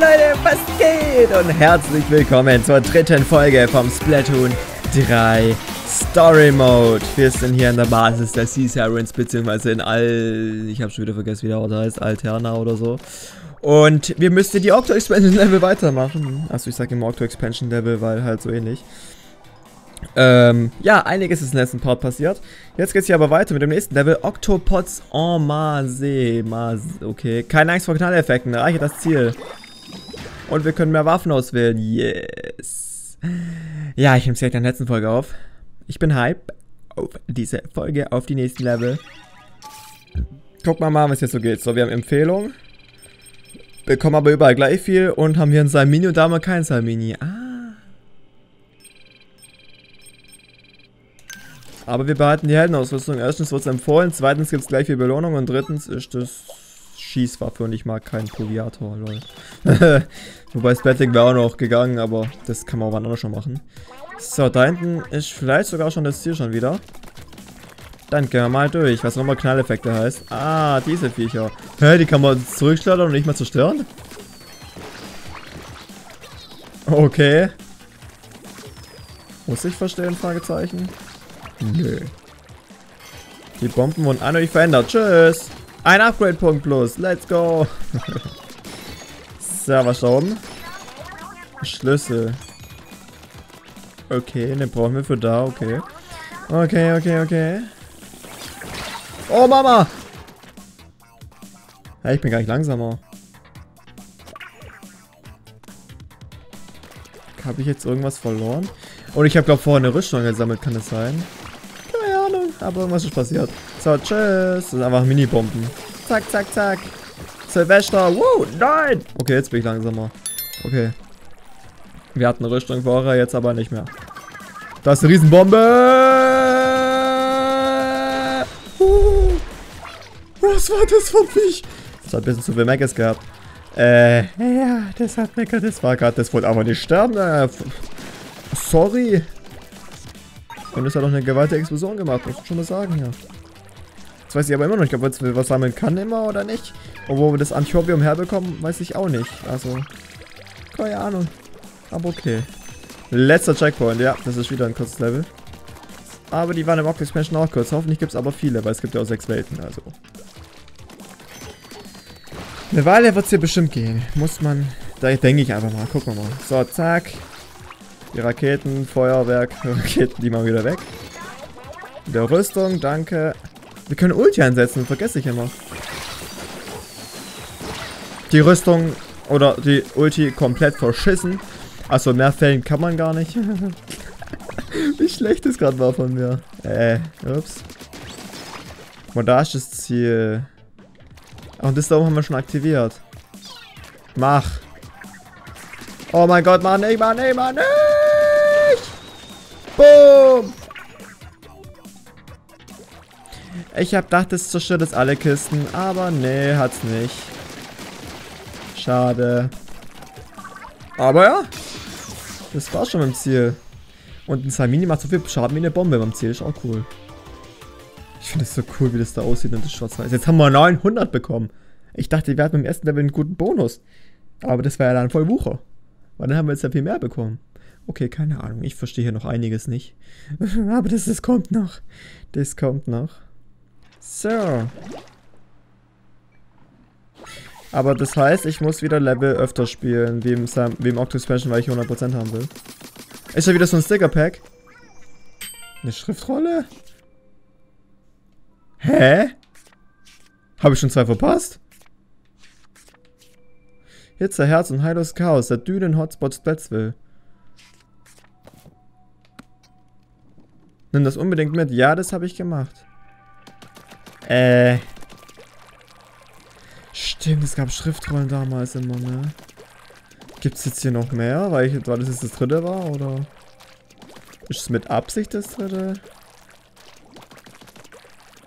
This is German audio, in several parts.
Leute, was geht? Und herzlich willkommen zur dritten Folge vom Splatoon 3 Story Mode. Wir sind hier an der Basis der Sea Heroins, beziehungsweise in ich habe schon wieder vergessen, wie der Ort heißt, Alterna oder so. Und wir müssten die Octo Expansion Level weitermachen. Also ich sage immer Octo Expansion Level, weil halt so ähnlich. Ja, einiges ist im letzten Part passiert. Jetzt geht's hier aber weiter mit dem nächsten Level. Oktopods en Mase. Okay. Keine Angst vor Knalleffekten. Erreiche das Ziel. Und wir können mehr Waffen auswählen. Yes. Ja, ich nehme es direkt in der letzten Folge auf. Ich bin hype auf diese Folge, auf die nächsten Level. Guck mal, was jetzt so geht. So, wir haben Empfehlungen. Bekommen aber überall gleich viel. Und haben hier ein Salmini und da haben wir kein Salmini. Aber wir behalten die Heldenausrüstung. Erstens wird es empfohlen, zweitens gibt es gleich viel Belohnung und drittens ist das Schießwaffe und ich mag keinen Proviator, lol. Wobei Splatting wäre auch noch gegangen, aber das kann man auch wann anders schon machen. So, da hinten ist vielleicht sogar schon das Ziel schon wieder. Dann gehen wir mal durch, was nochmal Knalleffekte heißt. Ah, diese Viecher. Hä, die kann man zurückschleudern und nicht mal zerstören? Okay. Muss ich verstehen, Fragezeichen? Nö. Die Bomben wurden an euch verändert. Tschüss. Ein Upgrade-Punkt plus. Let's go. So, was da oben? Schlüssel. Okay, den brauchen wir für da. Okay. Okay. Oh, Mama. Ja, ich bin gar nicht langsamer. Habe ich jetzt irgendwas verloren? Und ich habe, glaube ich, vorher eine Rüstung gesammelt. Kann das sein? Aber irgendwas ist passiert. So, tschüss. Das sind einfach Mini-Bomben. Zack, zack, zack. Silvester. Wow, nein. Okay, jetzt bin ich langsamer. Okay. Wir hatten eine Rüstung vorher, jetzt aber nicht mehr. Da ist eine Riesenbombe. Was war das für mich? Das hat ein bisschen zu viel Megas gehabt. Ja, das hat Megas. Das war gerade, das wollte aber nicht sterben. Sorry. Und es hat auch eine gewaltige Explosion gemacht, muss ich schon mal sagen, ja. Jetzt weiß ich aber immer noch nicht, ob wir was sammeln kann immer oder nicht. Und wo wir das Antihobium herbekommen, weiß ich auch nicht. Also, keine Ahnung. Aber okay. Letzter Checkpoint, ja, das ist wieder ein kurzes Level. Aber die waren im Octo Expansion auch kurz. Hoffentlich gibt es aber viele, weil es gibt ja auch 6 Welten, also. Eine Weile wird es hier bestimmt gehen. Muss man, da denke ich einfach mal. Gucken wir mal. So, zack. Die Raketen, Feuerwerk, Raketen, die mal wieder weg. Der Rüstung, danke. Wir können Ulti einsetzen, vergesse ich immer. Die Rüstung oder die Ulti komplett verschissen. Achso, mehr Fällen kann man gar nicht. Wie schlecht das gerade war von mir. Ups. Montage ist das Ziel. Ach, und das da oben haben wir schon aktiviert. Mach. Oh mein Gott, Mann, ey. Boom! Ich hab gedacht, es zerstört jetzt alle Kisten, aber nee, hat's nicht. Schade. Aber ja, das war's schon mit dem Ziel. Und ein Salmini macht so viel Schaden wie eine Bombe beim Ziel, ist auch cool. Ich finde es so cool, wie das da aussieht und das schwarz-weiß. Jetzt haben wir 900 bekommen. Ich dachte, wir hatten beim ersten Level einen guten Bonus. Aber das war ja dann voll Wucher. Weil dann haben wir jetzt ja viel mehr bekommen. Okay, keine Ahnung. Ich verstehe hier noch einiges nicht. Aber das kommt noch. Das kommt noch. So. Aber das heißt, ich muss wieder Level öfter spielen, wie im Octo Expansion, weil ich 100% haben will. Ist ja wieder so ein Sticker-Pack. Eine Schriftrolle? Hä? Habe ich schon 2 verpasst? Hitze, Herz und heillos Chaos, der Dünen-Hotspot Splatsville. Nimm das unbedingt mit. Ja, das habe ich gemacht. Stimmt, es gab Schriftrollen damals immer, ne? Gibt's jetzt hier noch mehr? Weil das jetzt das dritte war, oder? Ist es mit Absicht das dritte?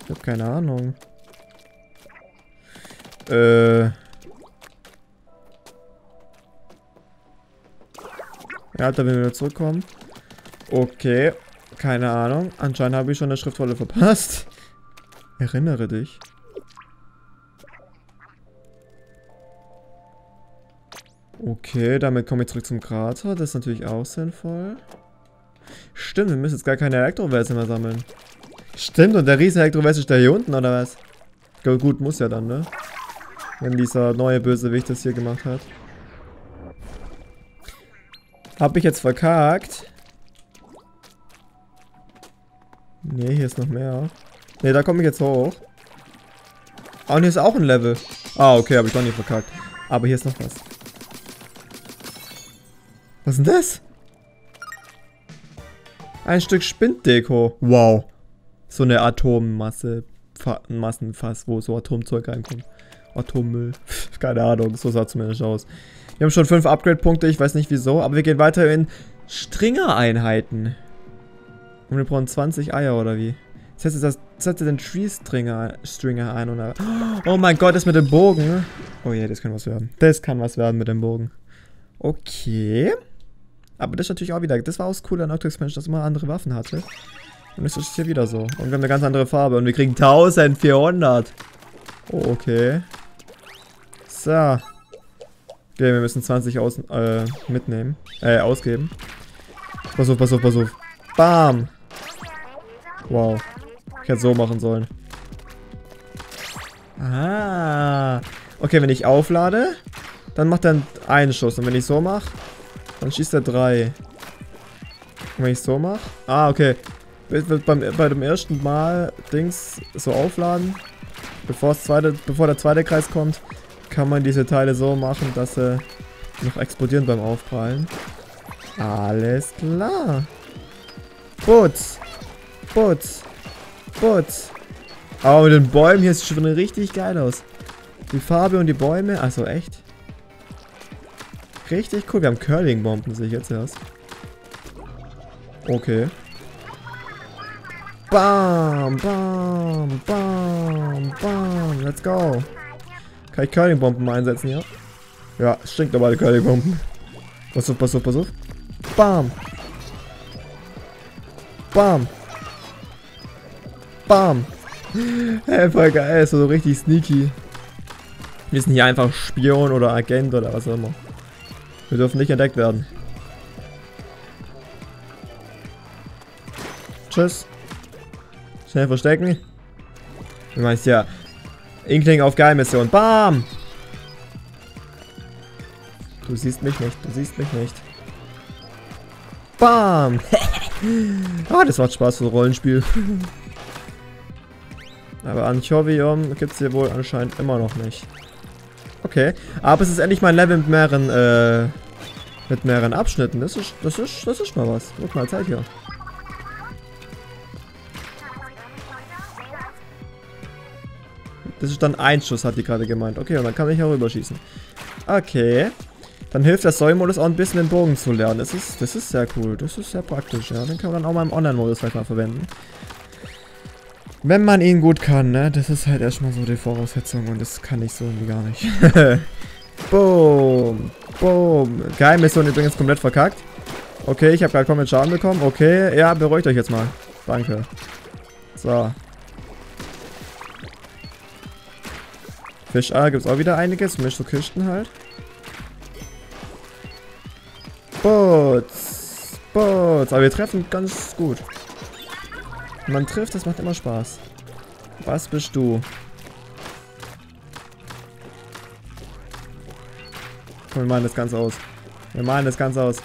Ich habe keine Ahnung. Ja, da werden wir wieder zurückkommen. Okay. Keine Ahnung. Anscheinend habe ich schon eine Schriftrolle verpasst. Erinnere dich. Okay, damit kommen wir zurück zum Krater. Das ist natürlich auch sinnvoll. Stimmt, wir müssen jetzt gar keine Elektrowälze mehr sammeln. Stimmt, und der riesen Elektrowälze ist der hier unten, oder was? Gut, muss ja dann, ne? Wenn dieser neue Bösewicht das hier gemacht hat. Hab ich jetzt verkackt? Ne, hier ist noch mehr. Ne, da komme ich jetzt hoch. Ah, und hier ist auch ein Level. Ah, okay, habe ich doch nicht verkackt. Aber hier ist noch was. Was ist denn das? Ein Stück Spinddeko. Wow. So eine Atommasse. Ein Massenfass, wo so Atomzeug reinkommt. Atommüll. Keine Ahnung, so sah es zumindest aus. Wir haben schon 5 Upgrade-Punkte, ich weiß nicht wieso. Aber wir gehen weiter in Stringer-Einheiten. Und wir brauchen 20 Eier, oder wie? Setze den Tree-Stringer ein. Oder? Oh mein Gott, das mit dem Bogen. Oh je, yeah, das kann was werden. Das kann was werden mit dem Bogen. Okay. Aber das ist natürlich auch wieder... Das war auch cool an Octo Expansion, dass man andere Waffen hatte. Und das ist hier wieder so. Und wir haben eine ganz andere Farbe. Und wir kriegen 1400. Oh, okay. So. Okay, wir müssen 20 mitnehmen. Ausgeben. Pass auf, pass auf, pass auf. Bam. Wow. Ich hätte so machen sollen. Ah. Okay, wenn ich auflade, dann macht er einen Schuss. Und wenn ich so mache, dann schießt er 3. Und wenn ich so mache... Ah, okay. Bei dem ersten Mal Dings so aufladen, bevor der zweite Kreis kommt, kann man diese Teile so machen, dass sie noch explodieren beim Aufprallen. Alles klar. Putz. Putz. Putz. Aber mit den Bäumen hier sieht schon richtig geil aus. Die Farbe und die Bäume. Also echt. Richtig cool. Wir haben Curling-Bomben, sehe ich jetzt erst. Okay. Bam, bam, bam, bam. Let's go. Kann ich Curling-Bomben einsetzen hier? Ja, stinkt aber alle Curling-Bomben. Pass auf, pass auf, pass auf. Bam. Bam. Bam. Hey, voll geil. So richtig sneaky. Wir sind hier einfach Spion oder Agent oder was auch immer. Wir dürfen nicht entdeckt werden. Tschüss. Schnell verstecken. Du meinst ja. Inkling auf Geheimmission. Bam! Du siehst mich nicht. Du siehst mich nicht. Bam! Ah, das macht Spaß für ein Rollenspiel. Aber Anchovium gibt es hier wohl anscheinend immer noch nicht. Okay. Aber es ist endlich mal ein Level mit mehreren Abschnitten. Das ist mal was. Guck mal, Zeit hier. Das ist dann ein Schuss, hat die gerade gemeint. Okay, und dann kann ich auch rüberschießen. Okay. Dann hilft der Story-Modus auch ein bisschen den Bogen zu lernen. Das ist sehr cool. Das ist sehr praktisch. Ja, den kann man dann auch mal im Online-Modus vielleicht mal verwenden. Wenn man ihn gut kann, ne? Das ist halt erstmal so die Voraussetzung. Und das kann ich so irgendwie gar nicht. Boom. Boom. Geheimmission übrigens komplett verkackt. Okay, ich habe gerade komplett Schaden bekommen. Okay, ja, beruhigt euch jetzt mal. Danke. So. Fischeier gibt es auch wieder einiges, mischt so Kisten halt. Boots, Boots, aber wir treffen ganz gut. Man trifft, das macht immer Spaß. Was bist du? Komm, wir malen das Ganze aus. Wir malen das Ganze aus.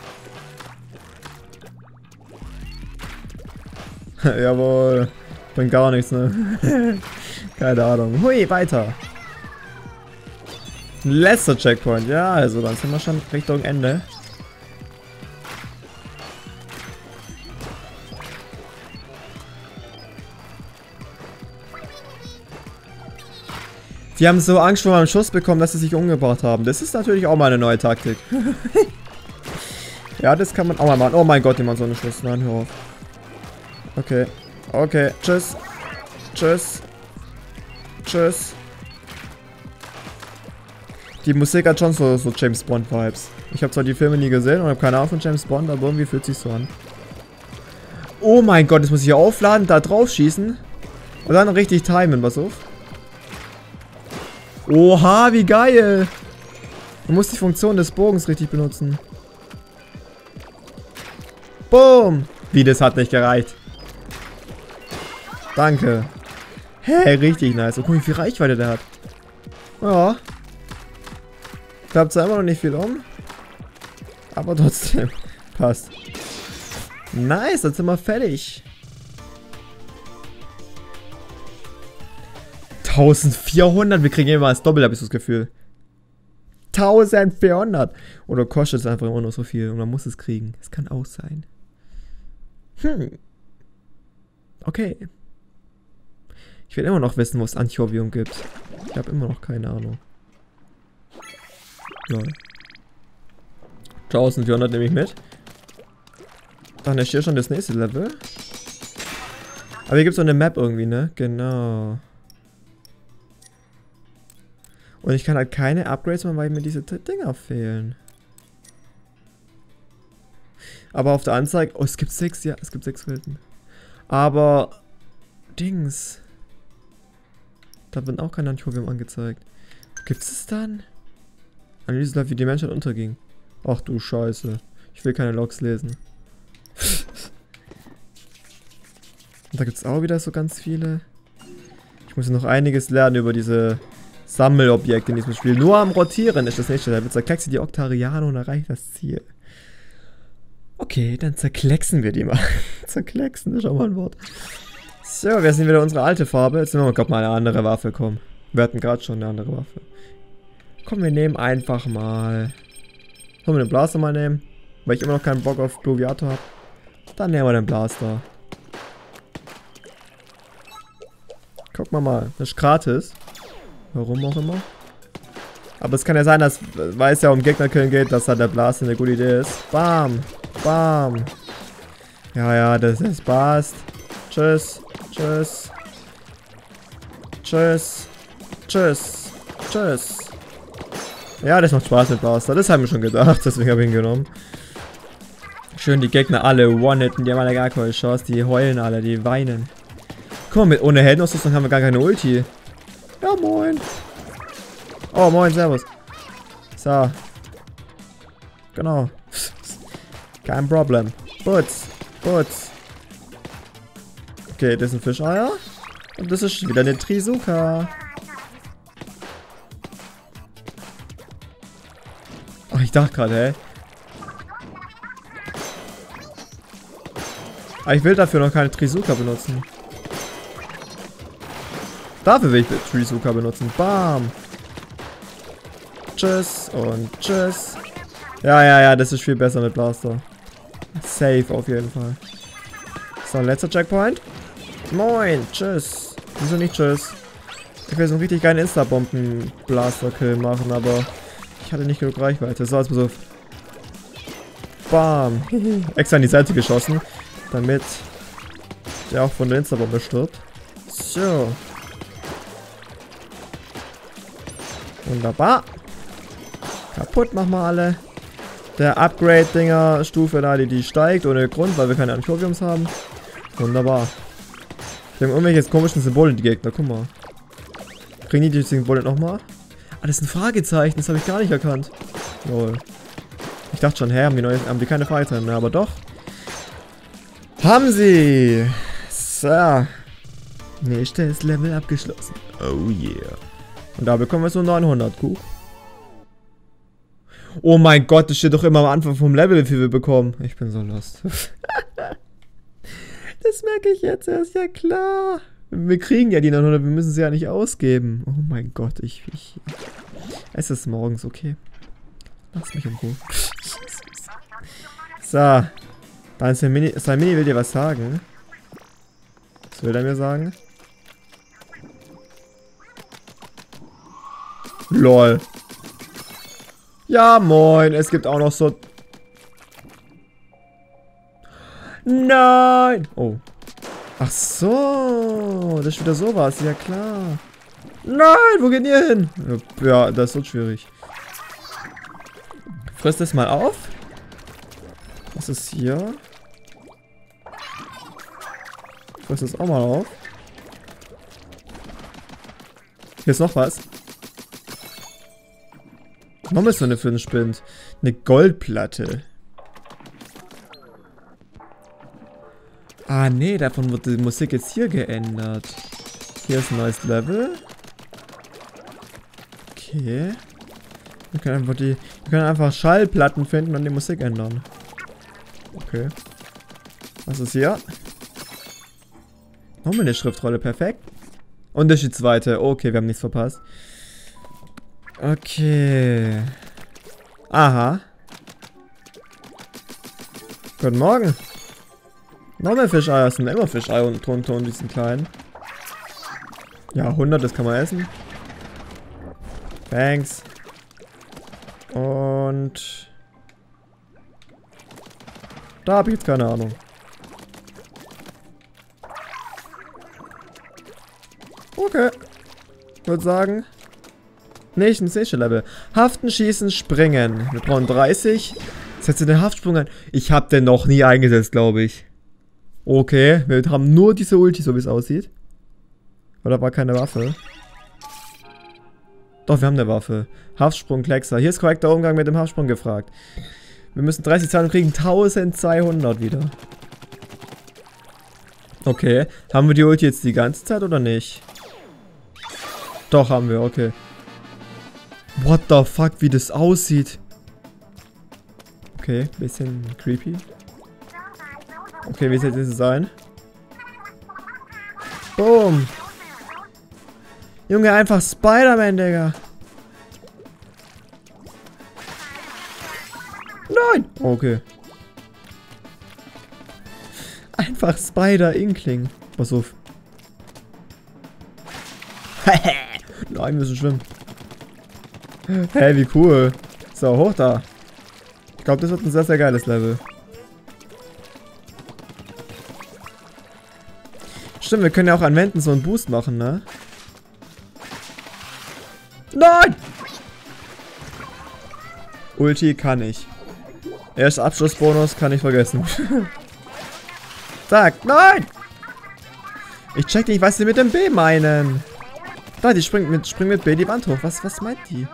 Jawohl, bringt gar nichts, ne? Keine Ahnung. Hui, weiter. Letzter Checkpoint. Ja, also dann sind wir schon Richtung Ende. Die haben so Angst vor meinem Schuss bekommen, dass sie sich umgebracht haben. Das ist natürlich auch mal eine neue Taktik. Ja, das kann man auch mal machen. Oh mein Gott, jemand so einen Schuss. Nein, hör auf. Okay. Okay. Tschüss. Tschüss. Tschüss. Die Musik hat schon so James Bond Vibes. Ich habe zwar die Filme nie gesehen und habe keine Ahnung von James Bond, aber irgendwie fühlt sich so an. Oh mein Gott, jetzt muss ich hier aufladen, da drauf schießen und dann richtig timen, pass auf. Oha, wie geil! Du musst die Funktion des Bogens richtig benutzen. Boom! Wie, das hat nicht gereicht. Danke. Hey, richtig nice. Oh, guck, wie viel Reichweite der hat. Ja. Klappt zwar immer noch nicht viel um. Aber trotzdem. Passt. Nice, dann sind wir fertig. 1400, wir kriegen immer das Doppel, habe ich so das Gefühl. 1400. Oder kostet es einfach immer nur so viel und man muss es kriegen. Es kann auch sein. Hm. Okay. Ich will immer noch wissen, wo es Antihobium gibt. Ich habe immer noch keine Ahnung. Lol. 1400 nehme ich mit. Dann ist hier schon das nächste Level. Aber hier gibt es so eine Map irgendwie, ne? Genau. Und ich kann halt keine Upgrades machen, weil mir diese Dinger fehlen. Aber auf der Anzeige... Oh, es gibt 6, ja, es gibt 6 Welten. Aber... Dings. Da wird auch kein Antihobium angezeigt. Gibt's es dann? Analyse, wie die Menschheit unterging. Ach du Scheiße. Ich will keine Logs lesen. Und da gibt's auch wieder so ganz viele. Ich muss noch einiges lernen über diese... Sammelobjekte in diesem Spiel. Nur am Rotieren ist das nächste. Da zerkleckst du die Octarianer und erreicht das Ziel. Okay, dann zerklecksen wir die mal. Zerklecksen ist auch mal ein Wort. So, wir sind wieder unsere alte Farbe. Jetzt nehmen wir gerade mal eine andere Waffe, komm. Wir hatten gerade schon eine andere Waffe. Komm, wir nehmen einfach mal... Sollen wir den Blaster mal nehmen? Weil ich immer noch keinen Bock auf Bloviator habe. Dann nehmen wir den Blaster. Guck mal. Das ist gratis. Warum auch immer. Aber es kann ja sein, dass, weil es ja um Gegner killen geht, dass da der Blaster eine gute Idee ist. Bam. Bam. Ja, ja, das ist passt. Tschüss. Tschüss. Tschüss. Tschüss. Tschüss. Ja, das macht Spaß mit Blaster. Das haben wir schon gedacht. Deswegen habe ich ihn genommen. Schön, die Gegner alle one-hitten. Die haben alle gar keine Chance. Die heulen alle. Die weinen. Guck mal, mit ohne Heldenausrüstung haben wir gar keine Ulti. Ja, moin. Oh, moin, servus. So. Genau. Kein Problem. Putz. Putz. Okay, das sind Fischeier. Und das ist wieder eine Trisuka. Ach, ich dachte gerade, hey. Aber ich will dafür noch keine Trisuka benutzen. Dafür will ich Trisuka benutzen. Bam. Tschüss und tschüss. Ja, ja, ja, das ist viel besser mit Blaster. Safe auf jeden Fall. So, letzter Checkpoint. Moin. Tschüss. Wieso nicht tschüss? Ich will so einen richtig geilen Insta-Bomben-Blaster-Kill machen, aber ich hatte nicht genug Reichweite. So, jetzt pass auf. Bam. Extra an die Seite geschossen, damit der auch von der Insta-Bombe stirbt. So. Wunderbar. Kaputt machen wir alle. Der Upgrade-Dinger-Stufe da, die steigt ohne Grund, weil wir keine Antihobiums haben. Wunderbar. Wir haben irgendwelche komischen Symbole, die Gegner. Guck mal. Kriegen die Symbole nochmal? Ah, das ist ein Fragezeichen. Das habe ich gar nicht erkannt. Lol. Ich dachte schon, hä, haben die keine Fragezeichen mehr? Aber doch. Haben sie. So. Nächstes Level abgeschlossen. Oh yeah. Und da bekommen wir so 900 Kuchen. Oh mein Gott, das steht doch immer am Anfang vom Level, wie viel wir bekommen. Ich bin so lost. Das merke ich jetzt erst, ja klar. Wir kriegen ja die 900, wir müssen sie ja nicht ausgeben. Oh mein Gott, Es ist morgens, okay. Lass mich in Ruhe. So. Dann ist der Mini. Sein Mini will dir was sagen. Was will er mir sagen? LOL. Ja, moin. Es gibt auch noch so... Nein. Oh. Ach so. Das ist wieder sowas. Ja, klar. Nein. Wo geht ihr hin? Ja, das wird schwierig. Frisst das mal auf. Was ist hier? Frisst das auch mal auf. Hier ist noch was. Warum ist denn für ein Spind? Eine Goldplatte. Ah, nee, davon wird die Musik jetzt hier geändert. Hier ist ein neues Level. Okay. Wir können einfach Schallplatten finden und die Musik ändern. Okay. Was ist hier? Nochmal eine Schriftrolle, perfekt. Und das ist die zweite. Okay, wir haben nichts verpasst. Okay. Aha. Guten Morgen. Nochmal Fischei, das sind immer Fischei unten drunter und diesen kleinen. Ja, 100, das kann man essen. Thanks. Und... Da habe ich jetzt keine Ahnung. Okay. Ich würde sagen... Nächstes Level. Haften, schießen, springen. Wir brauchen 30. Setze den Haftsprung ein. Ich habe den noch nie eingesetzt, glaube ich. Okay, wir haben nur diese Ulti, so wie es aussieht. Aber da war keine Waffe. Doch, wir haben eine Waffe. Haftsprung, Kleckser. Hier ist korrekter Umgang mit dem Haftsprung gefragt. Wir müssen 30 zahlen und kriegen 1200 wieder. Okay. Haben wir die Ulti jetzt die ganze Zeit oder nicht? Doch, haben wir. Okay. What the fuck, wie das aussieht. Okay, bisschen creepy. Okay, wie soll das sein? Boom. Junge, einfach Spider-Man, Digga. Nein. Okay. Einfach Spider-Inkling. Pass auf. Nein, wir müssen schwimmen. Hey, wie cool. So, hoch da. Ich glaube, das wird ein sehr, sehr geiles Level. Stimmt, wir können ja auch anwenden, so einen Boost machen, ne? Nein! Ulti kann ich. Erst Abschlussbonus kann ich vergessen. Zack, nein! Ich check nicht, was sie mit dem B meinen. Da, die springt mit B die Wand hoch. Was meint die?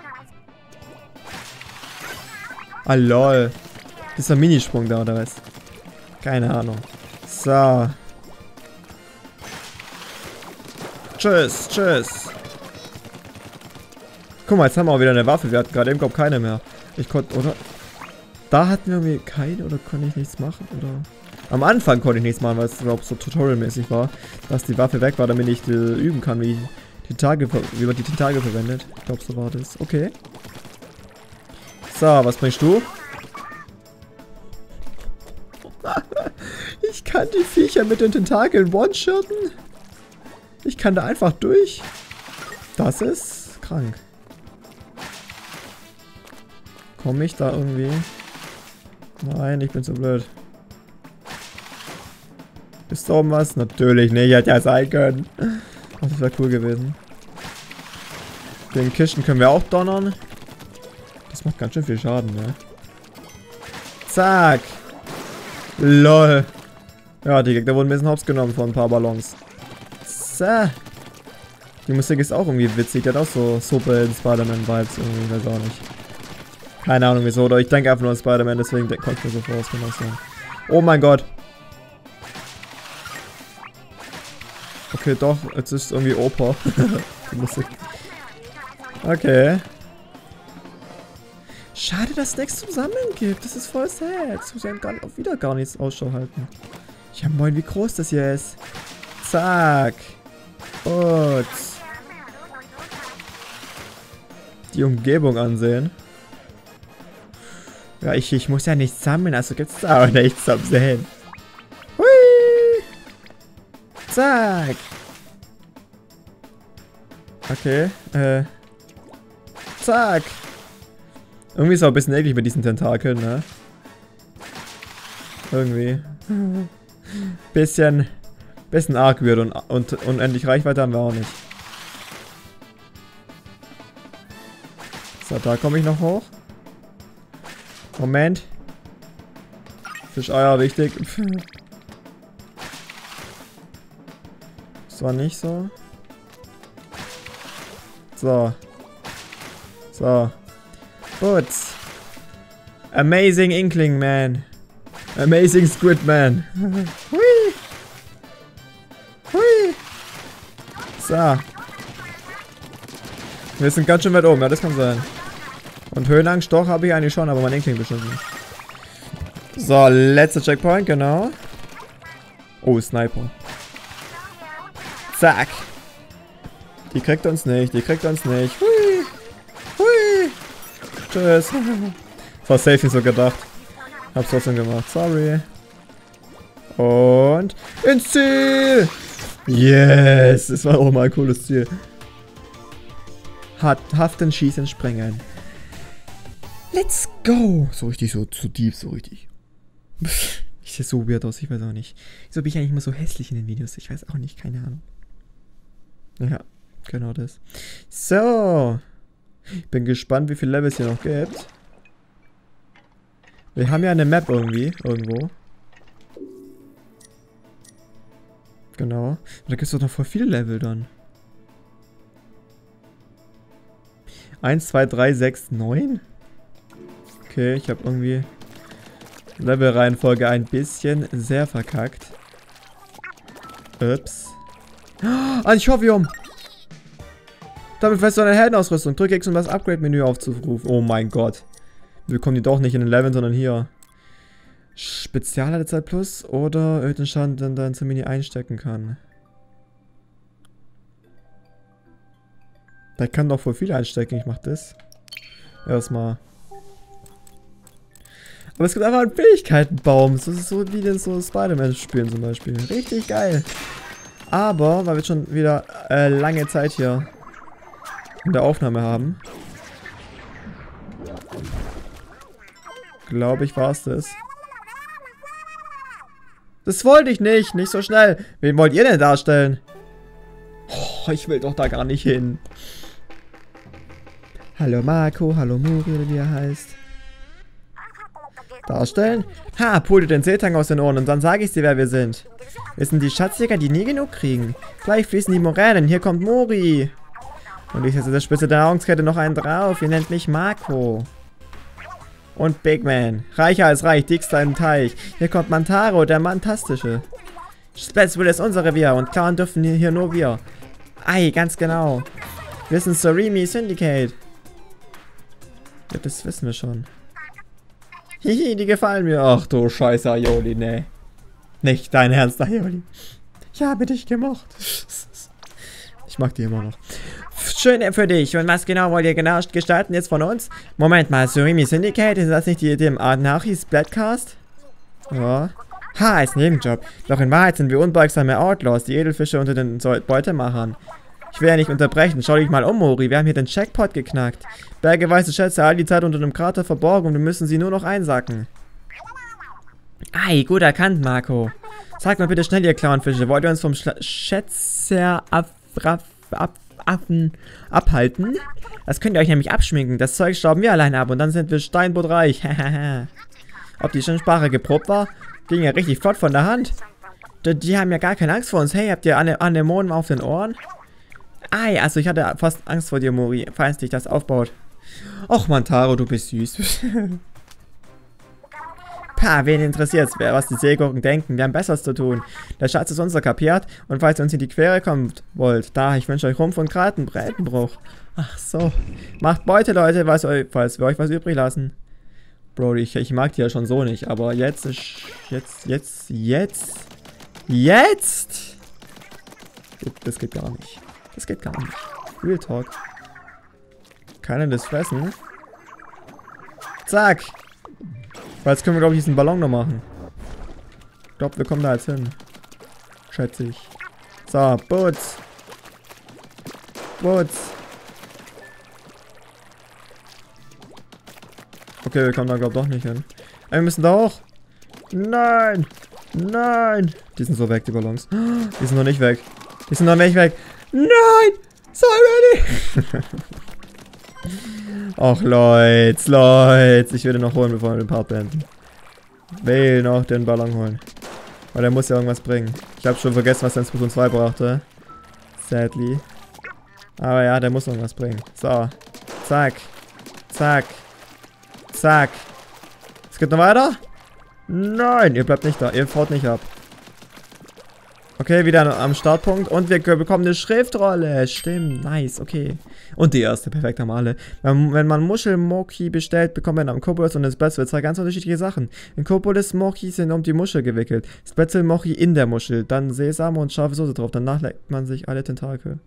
Ah, lol. Das ist ein Minisprung da, oder was? Keine Ahnung. So. Tschüss, tschüss. Guck mal, jetzt haben wir auch wieder eine Waffe. Wir hatten gerade eben, glaube ich, keine mehr. Ich konnte, oder? Da hatten wir irgendwie keine, oder konnte ich nichts machen, oder? Am Anfang konnte ich nichts machen, weil es, glaube ich, so tutorialmäßig war. Dass die Waffe weg war, damit ich üben kann, wie man die Tentakel verwendet. Ich glaube, so war das. Okay. So, was bringst du? Ich kann die Viecher mit den Tentakeln one-shotten. Ich kann da einfach durch. Das ist krank. Komme ich da irgendwie? Nein, ich bin so blöd. Ist da oben was? Natürlich nicht. Hätte ja sein können. Das wäre cool gewesen. Den Kisten können wir auch donnern. Das macht ganz schön viel Schaden, ne? Zack! LOL! Ja, die Gegner wurden ein bisschen hops genommen von ein paar Ballons. Zack! Die Musik ist auch irgendwie witzig. Die hat auch so Super Spider-Man-Vibes irgendwie, weiß auch nicht. Keine Ahnung wieso, oder ich denke einfach nur an Spider-Man, deswegen konnte ich mir so vorstellen. Oh mein Gott! Okay, doch, jetzt ist irgendwie Opa. Die Musik. Okay. Schade, dass es nichts zum Sammeln gibt. Das ist voll sad. Ich muss ja wieder gar nichts Ausschau halten. Ja, moin, wie groß das hier ist. Zack. Und. Die Umgebung ansehen. Ja, ich muss ja nichts sammeln, also gibt's da auch nichts zum Sehen. Hui. Zack. Okay, Zack. Irgendwie ist es auch ein bisschen eklig mit diesen Tentakeln, ne? Irgendwie. Bisschen arg wird und unendlich Reichweite haben wir auch nicht. So, da komme ich noch hoch. Moment. Fischeier, wichtig. Das war nicht so. So. So. Putz. Amazing Inkling Man. Amazing Squid Man. Hui. Hui. So. Wir sind ganz schön weit oben, ja, das kann sein. Und Höhenangst, doch, habe ich eigentlich schon, aber mein Inkling bestimmt nicht. So, letzter Checkpoint, genau. Oh, Sniper. Zack. Die kriegt uns nicht, die kriegt uns nicht. Hui. Hui. Tschüss. Das war safe nicht so gedacht. Hab's trotzdem gemacht, sorry. Und ins Ziel! Yes! Das war auch mal ein cooles Ziel. Haften, schießen, sprengen. Let's go! So richtig, so zu tief, so richtig. Ich sehe so weird aus, ich weiß auch nicht. Wieso bin ich eigentlich immer so hässlich in den Videos? Ich weiß auch nicht, keine Ahnung. Ja, genau das. So. Ich bin gespannt, wie viele Levels hier noch gibt. Wir haben ja eine Map irgendwie, irgendwo. Genau. Und da gibt es doch noch voll viele Level dann. 1, 2, 3, 6, 9? Okay, ich habe irgendwie Levelreihenfolge ein bisschen sehr verkackt. Ups. Ah, ich hoffe, um. Damit fährst du eine Heldenausrüstung. Drück X, um das Upgrade-Menü aufzurufen. Oh mein Gott. Wir kommen die doch nicht in den Leveln, sondern hier. Spezialladezeit plus oder erhöhten Schaden, den dein Surimi einstecken kann. Da kann doch voll viel einstecken, ich mach das. Erstmal. Aber es gibt einfach einen Fähigkeitenbaum. Das ist so wie in so Spider-Man-Spielen zum Beispiel. Richtig geil. Aber, weil wir schon wieder lange Zeit hier in der Aufnahme haben. Glaube ich, war es das. Das wollte ich nicht. Nicht so schnell. Wen wollt ihr denn darstellen? Oh, ich will doch da gar nicht hin. Hallo Marco, hallo Muri, wie er heißt. Darstellen? Ha, pull dir den Seetang aus den Ohren und dann sage ich dir, wer wir sind. Wir sind die Schatzjäger, die nie genug kriegen. Gleich fließen die Moränen. Hier kommt Muri. Und ich setze der Spitze der Nahrungskette noch einen drauf. Ihr nennt mich Marco. Und Big Man. Reicher als reich, dickster im Teich. Hier kommt Mantaro, der Mantastische. Splatsville ist unser Revier und klauen dürfen hier nur wir. Ei, ganz genau. Wir sind Surimi Syndicate. Ja, das wissen wir schon. Hihi, die gefallen mir. Ach du Scheiße, Aioli, ne. Nicht dein Ernst, Aioli. Ich habe dich gemocht. Ich mag die immer noch. Schön für dich. Und was genau wollt ihr genau gestalten jetzt von uns? Moment mal, Surimi Syndicate, ist das nicht die Idee im Anarchie-Splatcast? Ja. Ha, als Nebenjob. Doch in Wahrheit sind wir unbeugsame Outlaws, die Edelfische unter den Beutemachern. Ich will ja nicht unterbrechen. Schau dich mal um, Mori. Wir haben hier den Checkpot geknackt. Bergeweiße Schätze all die Zeit unter dem Krater verborgen und wir müssen sie nur noch einsacken. Ei, gut erkannt, Marco. Sag mal bitte schnell, ihr Clownfische. Wollt ihr uns vom Schätzer abhalten? Das könnt ihr euch nämlich abschminken. Das Zeug stauben wir allein ab und dann sind wir steinbuttreich. Ob die schon Sprache geprobt war? Ging ja richtig flott von der Hand. Die haben ja gar keine Angst vor uns. Hey, habt ihr Anemonen auf den Ohren? Ei, also ich hatte fast Angst vor dir, Mori, falls dich das aufbaut. Och, Mantaro, du bist süß. Pa, wen interessiert's, was die Seegurken denken? Wir haben Besseres zu tun. Der Schatz ist unser, kapiert? Und falls ihr uns in die Quere kommt wollt, da, ich wünsche euch Rumpf und Kratenbreitenbruch. Ach so. Macht Beute, Leute, falls wir euch was übrig lassen. Bro, ich mag die ja schon so nicht, aber jetzt ist... Jetzt! Das geht gar nicht. Das geht gar nicht. Real Talk. Keiner das fressen. Zack! Weil jetzt können wir, glaube ich, diesen Ballon noch machen. Ich glaube, wir kommen da jetzt hin. Schätze ich. So, Boots. Boots. Okay, wir kommen da, glaube ich, doch nicht hin. Wir müssen da hoch. Nein. Nein. Die sind so weg, die Ballons. Die sind noch nicht weg. Die sind noch nicht weg. Nein. Sorry. Och, Leute. Ich will den noch holen, bevor wir den Part beenden. Will noch den Ballon holen. Weil er muss ja irgendwas bringen. Ich habe schon vergessen, was er in Splatoon 2 brachte. Sadly. Aber ja, der muss noch was bringen. So. Zack. Zack. Zack. Es geht noch weiter? Nein, ihr bleibt nicht da. Ihr haut nicht ab. Okay, wieder am Startpunkt. Und wir bekommen eine Schriftrolle. Stimmt, nice, okay. Und die erste, perfekt, haben alle. Wenn man Muschelmoki bestellt, bekommt man am Kobolds und den Spätzle zwei ganz unterschiedliche Sachen. In Kobolds-Moki sind um die Muschel gewickelt. Spätzle-Moki in der Muschel. Dann Sesam und scharfe Soße drauf. Danach leckt man sich alle Tentakel.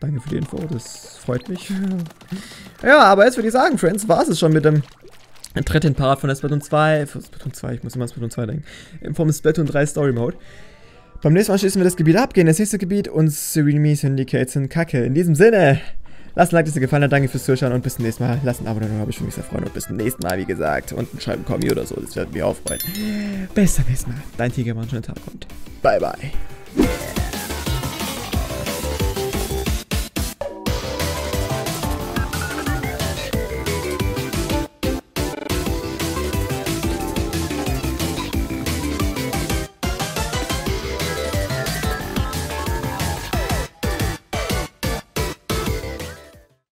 Danke für die Info, das freut mich. Ja, aber jetzt würde ich sagen, Friends, war es schon mit dem dritten Part von der Splatoon 2. Splatoon 2, ich muss immer an Splatoon 2 denken. Vom Splatoon 3 Story Mode. Beim nächsten Mal schließen wir das Gebiet ab, gehen ins nächste Gebiet und Surimi Syndicate sind Kacke. In diesem Sinne, lasst ein Like, dass es dir gefallen hat, danke fürs Zuschauen und bis zum nächsten Mal. Lasst ein Abo da, habe ich mich sehr freuen und bis zum nächsten Mal, wie gesagt. Und ein Schreiben kommen hier oder so, das wird mich auch freuen. Bis zum nächsten Mal. Dein Tigermann, schönen Tag und bye bye.